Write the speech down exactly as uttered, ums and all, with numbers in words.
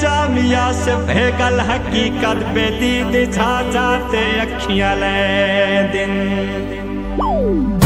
जामिया से भेगल हकीकत बेदी दिछा जाते अखियां ले दिन।